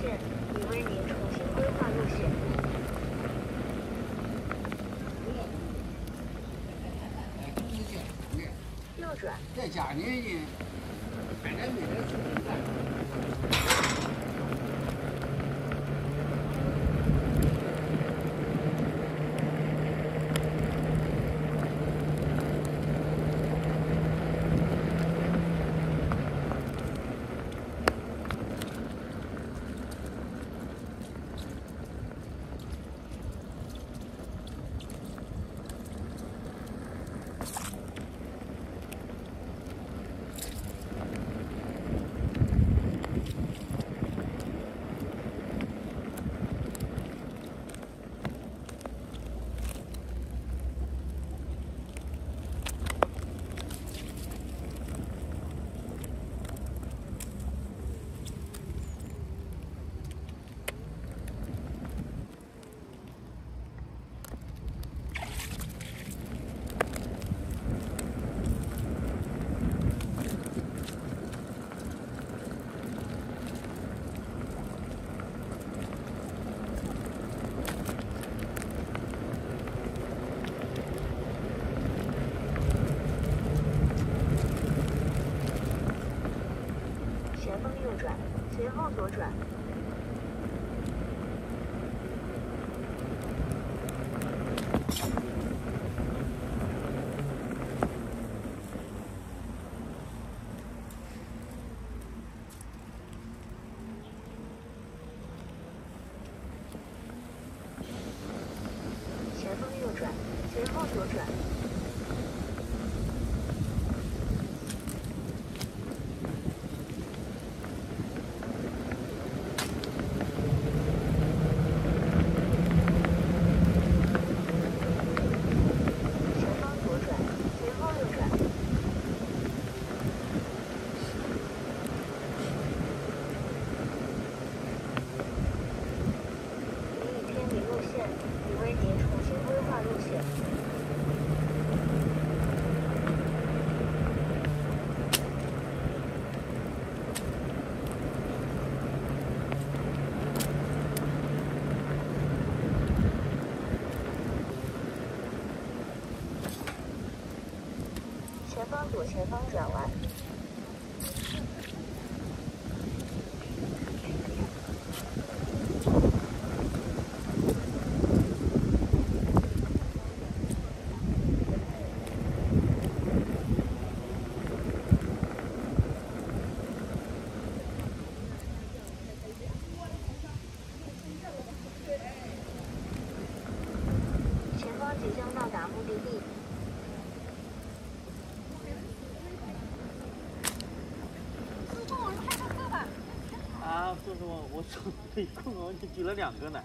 线已为您重新规划路线。 这家呢，反正没人说。左转。 左前方转弯。 我手被控，我举了2个呢。